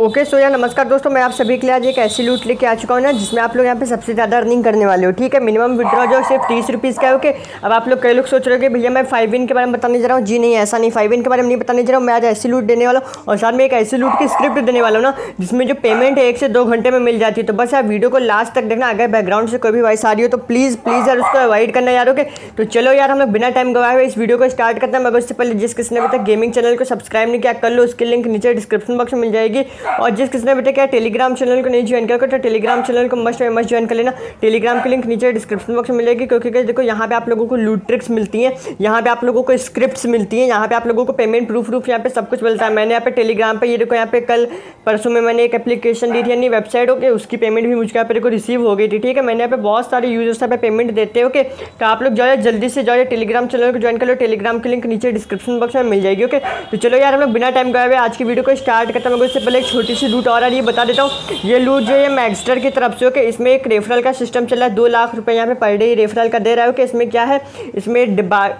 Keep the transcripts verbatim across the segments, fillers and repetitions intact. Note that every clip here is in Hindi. ओके okay, सो so यार नमस्कार दोस्तों, मैं आप सभी के लिए आज एक ऐसी लूट लेके आ चुका हूँ ना जिसमें आप लोग यहाँ पे सबसे ज़्यादा अर्निंग करने वाले हो। ठीक है, मिनिमम विड्रॉ जो सिर्फ तीस रुपीज़ का है। ओके, अब आप लोग कई लोग सोच रहे हो कि भैया मैं फाइव इन के बारे में बताने जा रहा हूँ। जी नहीं, ऐसा नहीं, फाइव इन के बारे में नहीं बताने जा रहा हूँ। मैं आज ऐसी लूट देने वाला हूँ और साथ में एक ऐसी लूट की स्क्रिप्ट देने वाला हूँ ना जिसमें जो पेमेंट है एक से दो घंटे में मिल जाती है। तो बस यार वीडियो को लास्ट तक देखना। अगर बैकग्राउंड से कोई भी वॉइस आ रही हो तो प्लीज़ प्लीज़ यार उसको अवॉइड करना यार। ओके, तो चलो यार हम लोग बिना टाइम गवाए हुए इस वीडियो को स्टार्ट करते हैं। मगर उससे पहले जिस किसी ने अभी तक गेमिंग चैनल को सब्सक्राइब नहीं किया कर लो, उसकी लिंक नीचे डिस्क्रिप्शन बॉक्स में मिल जाएगी। और जिस किसने बेटा क्या टेलीग्राम चैनल को नहीं ज्वाइन करके तो टेलीग्राम चैनल को मस्ट मस्ट ज्वाइन कर लेना। टेलीग्राम की लिंक नीचे डिस्क्रिप्शन बॉक्स में मिलेगी। क्योंकि देखो यहाँ पे आप लोगों को लूट ट्रिक्स मिलती हैं, यहाँ पे आप लोगों को स्क्रिप्ट्स मिलती हैं, यहाँ पे आप लोगों को पेमेंट प्रूफ रूफ यहाँ पे सब कुछ मिलता है। मैंने यहाँ पे टेलीग्राम पे ये देखो यहाँ पे कल परसों में मैंने एक एप्लीकेशन दी थी यानी वेबसाइट। ओके, उसकी पेमेंट भी मुझको यहाँ पे देखो रिसीव हो गई थी। ठीक है, मैंने यहाँ पे बहुत सारे यूजर्स यहाँ पे पेमेंट देते हैं। ओके, तो आप लोग जाओ जल्दी से जाओ टेलीग्राम चैनल को ज्वाइन कर लो। टेलीग्राम की लिंक नीचे डिस्क्रिप्शन बॉक्स में मिल जाएगी। ओके, तो चलो यार हम लोग बिना टाइम गए हुए आज की वीडियो को स्टार्ट करते हैं। उससे पहले एक छोटी सी लूट और आ रही है, बता देता हूँ। ये लूट जो है मैग्जटर की तरफ से। ओके, इसमें एक रेफरल का सिस्टम चल रहा है। दो लाख रुपए यहाँ पे पर डे रेफरल का दे रहा है। ओके, इसमें क्या है, इसमें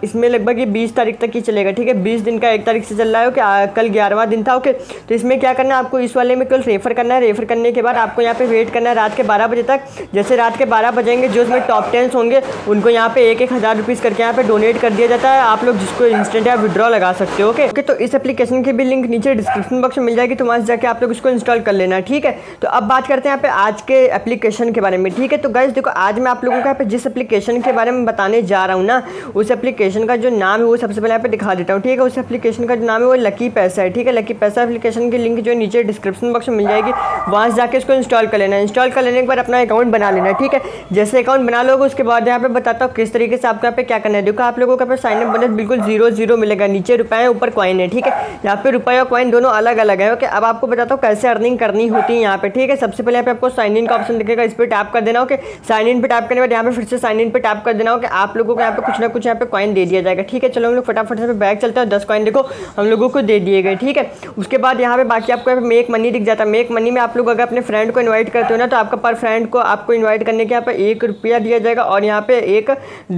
इसमें लगभग ये बीस तारीख तक ही चलेगा। ठीक है, बीस दिन का एक तारीख से चल रहा है। ओके, कल ग्यारहवां दिन था। ओके, तो इसमें क्या करना है आपको, इस वाले में कल रेफर करना है। रेफर करने के बाद आपको यहाँ पे वेट करना है रात के बारह बजे तक। जैसे रात के बारह बजेंगे जो इसमें टॉप टेंस होंगे उनको यहाँ पे एक एक हज़ार रुपीज़ करके यहाँ पे डोनेट कर दिया जाता है। आप लोग जिसको इंस्टेंट या विड्रॉ लगा सकते हो। ओके, तो इस एप्लीकेशन की भी लिंक नीचे डिस्क्रिप्शन बॉक्स में मिल जाएगी, तो जाके आप लोग इसको इंस्टॉल कर लेना। ठीक है, तो अब बात करते हैं यहाँ पे आज के एप्लीकेशन के बारे में। ठीक है, तो गाइस देखो आज मैं आप लोगों को यहाँ पे जिस एप्लीकेशन के बारे में बताने जा रहा हूँ ना, उस एप्लीकेशन का जो नाम है वो सबसे पहले यहाँ पे दिखा देता हूँ। ठीक है, उस एप्लीकेशन का जो नाम है वो लकी पैसा है। ठीक है, लकी पैसा एप्लीकेशन की लिंक जो नीचे डिस्क्रिप्शन बॉक्स में मिल जाएगी, वहाँ से जाकर इसको इंस्टॉल कर लेना। इंस्टॉल कर लेने के बाद अपना अकाउंट बना लेना। ठीक है, जैसे अकाउंट बना लोगे उसके बाद यहाँ पे बताता हूँ किस तरीके से आपको यहाँ पे क्या करना है। देखो आप लोगों का साइनअप बजट बिल्कुल जीरो जीरो मिलेगा, नीचे रुपये है ऊपर कॉइन है। ठीक है, यहाँ पे रुपये और कॉइन दोनों अलग अलग है। ओके, अब आपको बताता हूँ कैसे अर्निंग करनी होती है यहाँ पे। ठीक है, सबसे पहले यहाँ पे आपको साइन इन का ऑप्शन दिखेगा, इस पर टैप कर देना। ओके, साइन इन पे टैप करने के बाद यहाँ पे फिर से साइन इन पे टैप कर देना। ओके, आप लोगों को यहाँ पे कुछ ना कुछ यहाँ पे कॉइन दे दिया जाएगा। ठीक है, चलो हम लोग फटाफट से बैग चलते हैं। दस कॉइन देखो हम लोगों को दे दिए गए। ठीक है, उसके बाद यहाँ पे बाकी आपको मेक मनी दिख जाता है। मेक मनी में आप लोग अगर अपने फ्रेंड को इन्वाइट करते हो ना, तो आपका पर फ्रेंड को आपको इन्वाइट करने के यहाँ पे एक रुपया दिया जाएगा और यहाँ पे एक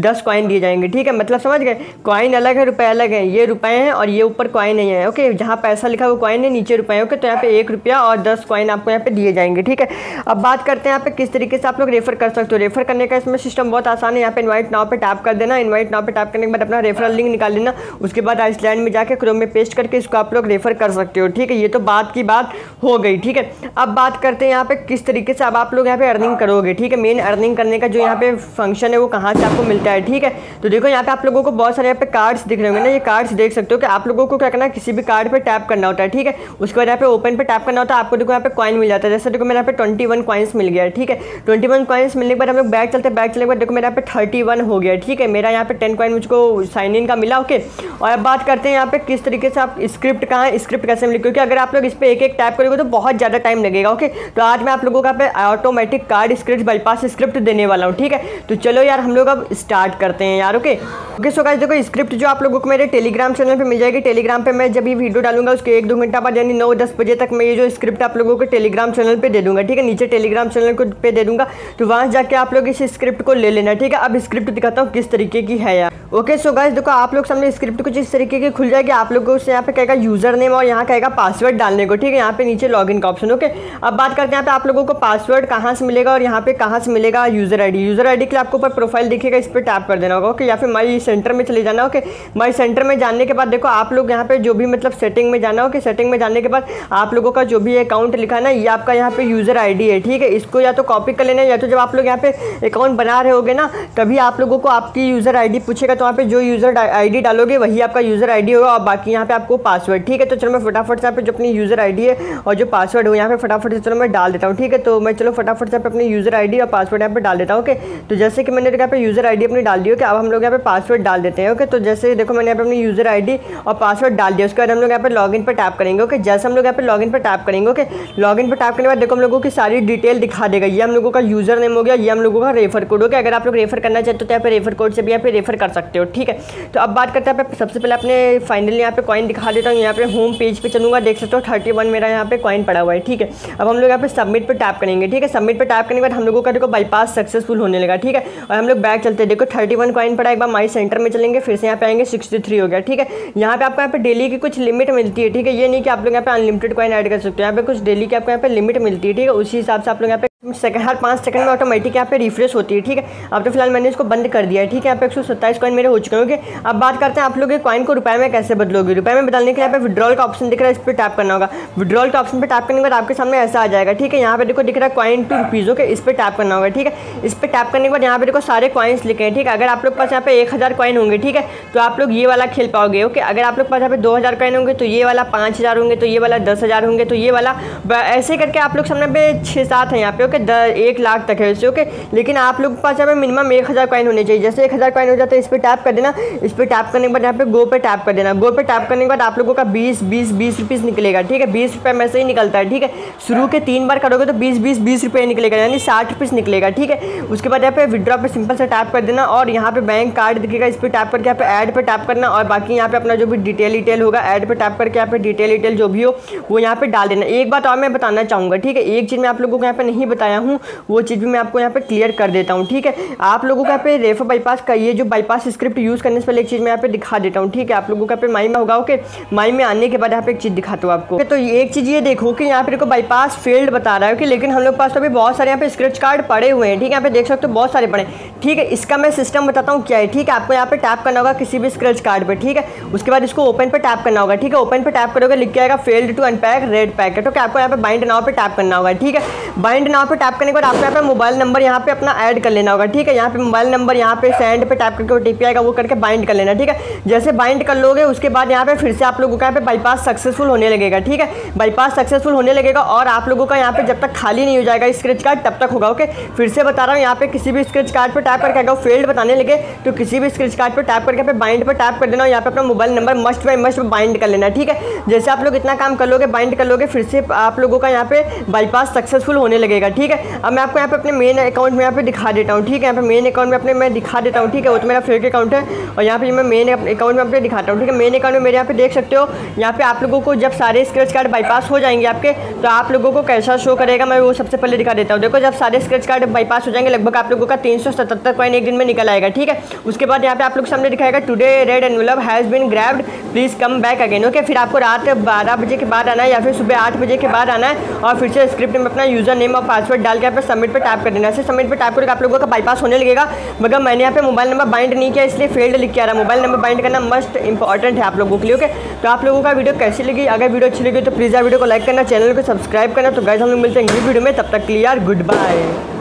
दस कॉइन दिए जाएंगे। ठीक है, मतलब समझ गए, कॉइन अलग है रुपये अलग है। ये रुपये हैं और ये ऊपर कॉइन नहीं है। ओके, जहाँ पैसा लिखा वो कॉइन है, नीचे रुपये। ओके, तो यहाँ पे एक रुपया और दस कॉइन आपको यहाँ पे दिए जाएंगे। ठीक है, अब बात करते हैं यहाँ पे किस तरीके से आप लोग रेफर कर सकते हो। रेफर करने का इसमें सिस्टम बहुत आसान है। यहाँ पे इनवाइट नाउ पे टैप कर देना। इनवाइट नाउ पे टैप करने के बाद अपना रेफरल लिंक निकाल लेना। उसके बाद आइसलैंड में जाकर क्रोम में पेस्ट करके इसको आप लोग रेफर कर सकते हो। ठीक है, ये तो बात की बात हो गई। ठीक है, अब बात करते हैं यहाँ पे किस तरीके से अब आप लोग यहाँ पे अर्निंग करोगे। ठीक है, मेन अर्निंग करने का जो यहाँ पे फंक्शन है वो कहाँ से आपको मिलता है। ठीक है, तो देखो यहाँ पे आप लोगों को बहुत सारे यहाँ पे कार्ड्स दिख रहे होंगे ना, ये कार्ड्स देख सकते हो कि आप लोगों को क्या करना है, किसी भी कार्ड पर टैप करना होता है। ठीक है, उसके बाद यहाँ पे ओपन पे टैप करना होता है। आपको देखो यहाँ पे कॉइन मिल जाता है। जैसे देखो मेरे यहाँ पे ट्वेंटी वन कॉइन्स मिल गया। ठीक है, ट्वेंटी वन कॉइन्स मिलने के बाद हम लोग बैग चलते हैं। बैग चलने के बाद देखो मेरे यहाँ पे थर्टी वन हो गया। ठीक है, मेरा यहाँ पे टेन कॉइन मुझको साइन इन का मिला। ओके, और अब बात करते हैं यहाँ पे किस तरीके से आप स्क्रिप्ट कहाँ है, स्क्रिप्ट कैसे मिले, क्योंकि अगर आप लोग इस पर एक एक टैप करोगे तो बहुत ज़्यादा टाइम लगेगा। ओके, तो आज मैं आप लोगों का पे automatic card script bypass script देने वाला हूँ। ठीक है, तो चलो यार हम लोग अब स्टार्ट करते हैं यार। ओके ओके सो गाइस देखो स्क्रिप्ट जो आप लोगों को मेरे टेलीग्राम चैनल पर मिल जाएगी। टेलीग्राम पर मैं जब ये वीडियो डालूंगा उसके एक दो घंटा बाद यानी नौ दस बजे तक मैं ये जो स्क्रिप्ट आप लोगों को टेलीग्राम चैनल पे दे दूंगा। ठीक है, नीचे टेलीग्राम चैनल को पे दे दूंगा, तो वहां जाके आप लोग इस स्क्रिप्ट को ले लेना। ठीक है, अब स्क्रिप्ट दिखाता हूँ किस तरीके की है यार। ओके सो गाइस देखो आप लोग सामने स्क्रिप्ट कुछ इस तरीके की खुल जाएगी। आप लोगों से यहाँ पे कहेगा यूजर नेम और यहाँ कहेगा पासवर्ड डालने को। ठीक है, यहाँ पे नीचे लॉगिन का ऑप्शन। ओके, अब बात करते हैं यहाँ पे आप लोगों को पासवर्ड कहाँ से मिलेगा और यहाँ पे कहाँ से मिलेगा यूजर आईडी। यूजर आईडी के लिए आपको ऊपर प्रोफाइल दिखेगा, इस पर टैप कर देना होगा। ओके, या फिर माई सेंटर में चले जाना। ओके, माई सेंटर में जाने के बाद देखो आप लोग यहाँ पे जो भी मतलब सेटिंग में जाना। ओके, सेटिंग में जाने के बाद आप लोगों का जो भी अकाउंट लिखा ना, ये आपका यहाँ पे यूजर आईडी है। ठीक है, इसको या तो कॉपी कर लेना, या तो जब आप लोग यहाँ पे अकाउंट बना रहे होगे ना तभी आप लोगों को आपकी यूजर आईडी पूछेगा, तो वहाँ पे जो यूजर आईडी डालोगे वही आपका यूजर आईडी होगा और बाकी यहाँ पे आपको पासवर्ड। ठीक है, तो चलो मैं फटाफट से यहाँ पे जो अपनी यूजर आईडी है और जो पासवर्ड हो यहाँ पे फटाफट से चलो मैं डाल देता हूँ। ठीक है, तो मैं चलो फटाफट से अपनी यूजर आईडी और पासवर्ड यहाँ पे डाल देता हूँ। ओके, तो जैसे कि मैंने यहाँ पे यूजर आईडी अपनी डाल दी। ओके, अब हम लोग यहाँ पे पासवर्ड डाल देते हैं। ओके, तो जैसे देखो मैंने यहाँ पे अपनी यूजर आईडी और पासवर्ड डाल दिया। उसके बाद हम लोग यहाँ पे लॉगिन पर टैप करेंगे। ओके, जैसे हम लोग यहाँ पे लॉगिन पर टैप करेंगे। ओके, लॉगिन पर टैप करने के बाद देखो हम लोगों की सारी डिटेल दिखा देगा। ये हम लोगों का यूजर नेम हो गया, ये हम लोगों का रेफर कोड। ओके, अगर आप लोग रेफर करना चाहते हो तो यहाँ पे रेफर कोड से भी यहाँ पे रेफर कर सकते हो। ठीक है, तो अब बात करते हैं सबसे पहले अपने फाइनली यहाँ पे कॉइन दिखा देता हूँ। यहाँ पे होम पेज पे चलूंगा, देख सकते हो थर्टी वन मेरा यहाँ पे कॉइन पड़ा हुआ है। ठीक है, अब हम लोग यहाँ पे सबमिट पर टैप करेंगे। ठीक है, सबमिट पर टैप करने के बाद हम लोगों का देखो बाईपास सक्सेसफुल होने लगा। ठीक है, और हम लोग बैक चलते हैं। देखो थर्टी वन कॉइन पड़ा, एक बार माई सेंटर में चलेंगे, फिर से यहाँ पे आएंगे सिक्सटी थ्री हो गया। ठीक है, यहाँ पे आपको यहाँ पे डेली की कुछ लिमिट मिलती है। ठीक है, ये नहीं कि आप लोग यहाँ पे अनलिमिटेड कॉइन ऐड कर सकते हो। यहाँ पे कुछ डेली की आपको यहाँ पे लिमिट मिलती है, ठीक है। उसी हिसाब से आप लोग यहाँ पे सेकंड हर पाँच सेकंड में ऑटोमेटिक यहाँ पे रिफ्रेश होती है, ठीक है। अब तो फिलहाल मैंने इसको बंद कर दिया है, ठीक है। यहाँ पे एक सौ सत्ताईस कॉइन मेरे हो चुके होंगे। अब बात करते हैं आप लोग कॉइन को रुपये में कैसे बदलोगे। रुपये में बदलने के लिए यहाँ पे विड्रॉल का ऑप्शन दिख रहा है, इस पर टैप करना होगा। विड्रॉल का ऑप्शन पर टैप करने के बाद आपके सामने ऐसा आ जाएगा, ठीक है। यहाँ पे देखो दिख रहा है कॉइन टू रुपीज़, ओके, इस पर टैप करना होगा, ठीक है। इस पर टैप करने के बाद यहाँ पे देखो सारे कॉइन्स लिखे हैं, ठीक है। अगर आप लोग पास यहाँ पे एक हज़ार कॉइन होंगे, ठीक है, तो आप लोग ये वाला खेल पाओगे, ओके। अगर आप लोग पास यहाँ पे दो हज़ार कॉइन होंगे तो ये वाला, पाँच हज़ार होंगे तो ये वाला, दस हज़ार होंगे तो ये वाला, ऐसे करके आप लोग सामने पे छः सात हैं यहाँ पे, ओके, एक लाख तक है वैसे, ओके। लेकिन आप लोग के पास यहाँ पे मिनिमम एक हज़ार कॉइन होने चाहिए। जैसे एक हज़ार कॉइन हो जाता है, इस पर टैप कर देना। इस पर टैप करने के बाद यहाँ पे गो पे टैप कर देना। गो पे टैप करने के बाद आप लोगों का बीस बीस बीस रुपीज़ निकलेगा, ठीक है। बीस रुपये में से ही निकलता है, ठीक है। शुरू के तीन बार करोगे तो बीस बीस बीस रुपये निकलेगा, यानी साठ रुपीज़ निकलेगा, ठीक है। उसके बाद यहाँ पे विड्रॉ पर सिंपल से टैप कर देना और यहाँ पे बैंक कार्ड दिखेगा, इस पर टैप करके यहाँ पे ऐड पर टैप करना और बाकी यहाँ पे अपना जो भी डिटेल डिटेल होगा ऐड पर टैप करके यहाँ पे डिटेल डिटेल जो भी हो वो यहाँ पे डाल देना। एक बात और मैं बताना चाहूँगा, ठीक है, एक चीज़ मैं आप लोगों को यहाँ पे नहीं बताया हूँ, वो चीज़ भी मैं आपको यहाँ पे क्लियर कर देता हूँ, ठीक है। आप लोगों का यहाँ पे रेफर बाईपास का ये जो बाईपास स्क्रिप्ट यूज़ करने से पहले एक चीज़ मैं यहाँ पे दिखा देता हूँ, ठीक है। आप लोगों का यहाँ पे माई में होगा, ओके, माई में आने के बाद यहाँ पे एक चीज़ दिखाता हूँ आपको। तो एक चीज़ ये देखो कि यहाँ पे देखो बाईपास फील्ड बता रहा है, ओके, लेकिन हम लोग पास तो अभी बहुत सारे यहाँ पे स्क्रिप्ट कार्ड पड़े हुए हैं, ठीक है। यहाँ पे देख सकते हो बहुत सारे पड़े, ठीक है। इसका मैं सिस्टम बताता हूँ क्या है, ठीक है। आपको यहाँ पे टैप करना होगा किसी भी स्क्रच कार्ड पर, ठीक है। उसके बाद इसको ओपन पर टैप करना होगा, ठीक है। ओपन पर टैप करोगे लिख के आएगा failed to unpack red packet, okay. आपको यहाँ पे बाइंड नाउ पे टैप करना होगा, ठीक है। बाइंड नाउ पे टैप करने के बाद आपको यहाँ पे मोबाइल नंबर यहाँ पे अपना ऐड कर लेना होगा, ठीक है। यहाँ पे मोबाइल नंबर यहाँ पे सेंड पे टैप करके ओटीपी आएगा वो करके बाइंड कर लेना, ठीक है। जैसे बाइंड कर लोगे उसके बाद यहाँ पे फिर से आप लोगों का यहाँ पे बाईपास सक्सेसफुल होने लगेगा, ठीक है। बाईपास सक्सेसफुल होने लगेगा और आप लोगों का यहाँ पे जब तक खाली नहीं हो जाएगा स्क्रैच कार्ड तब तक होगा, ओके। फिर से बता रहा हूँ, यहाँ पे किसी भी स्क्रैच कार्ड पर टैप करके फेल्ड बताने लगे तो किसी भी स्क्रैच कार्ड पर टैप करके बाइंड पर टैप कर देना और यहाँ पे अपना mobile number must by must bind कर लेना, ठीक है। जैसे आप लोग इतना काम कर लोगे, बाइंड कर लोगे, फिर से आप लोगों का यहाँ पे बाईपास सक्सेसफुल होने लगेगा, ठीक है। अब मैं आपको यहाँ पे अपने मेन अकाउंट में यहाँ पे दिखा देता हूँ, ठीक है। यहाँ पे मेन अकाउंट में अपने मैं दिखा देता हूँ, ठीक है। वो तो मेरा फेक अकाउंट है और यहाँ पे मैं मेन अकाउंट में अपने दिखाता हूँ, ठीक है। मेन अकाउंट में मेरे यहाँ पे देख सकते हो, यहाँ पे आप लोगों को जब सारे स्क्रैच कार्ड बाईपास हो जाएंगे आपके तो आप लोगों को कैसा शो करेगा मैं वो सबसे पहले दिखा देता हूँ। देखो जब सारे स्क्रैच कार्ड बाईपास हो जाएंगे लगभग आप लोगों का तीन सौ सतहत्तर कॉइन एक दिन में निकल आएगा, ठीक है। उसके बाद यहाँ पे आप लोग सामने दिखाएगा today red envelope has been grabbed please come back again, okay. फिर आपको रात बारह बजे के बाद आना है या फिर सुबह आठ बजे के बाद आना है और फिर से स्क्रिप्ट में अपना यूजर नेम और पासवर्ड डाल के यहाँ पे सबमिट पे टैप कर देना। ऐसे सबमिट पे टैप करके आप लोगों का बाईपास होने लगेगा, मगर मैंने यहाँ पे मोबाइल नंबर बाइंड नहीं किया इसलिए फेल्ड लिख के आ रहा है। मोबाइल नंबर बाइंड करना मस्ट इंपॉर्टेंट है आप लोगों के लिए, ओके। तो आप लोगों का वीडियो कैसी लगी, अगर वीडियो अच्छी लगी तो प्लीज़ यार वीडियो को लाइक करना, चैनल को सब्सक्राइब करना। तो गाइस हम लोग मिलते हैं अगली वीडियो में, तब तक के लिए यार गुड बाय।